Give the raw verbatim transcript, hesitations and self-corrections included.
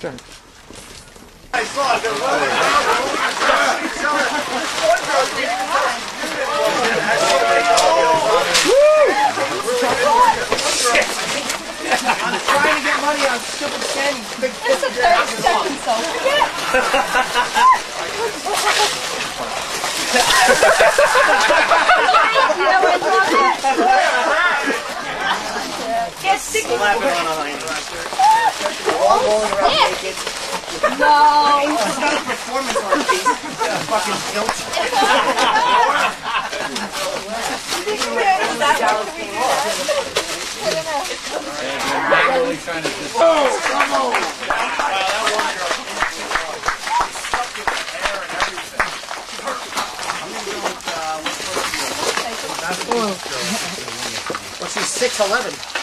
drunk. I saw the I'm trying to get money on stupid candy. It's a thirty second song. Get sticky. No. It's not a performance on these. Fucking guilt. I'm really trying to just. Oh, come on. That one girl. Well, she's six eleven.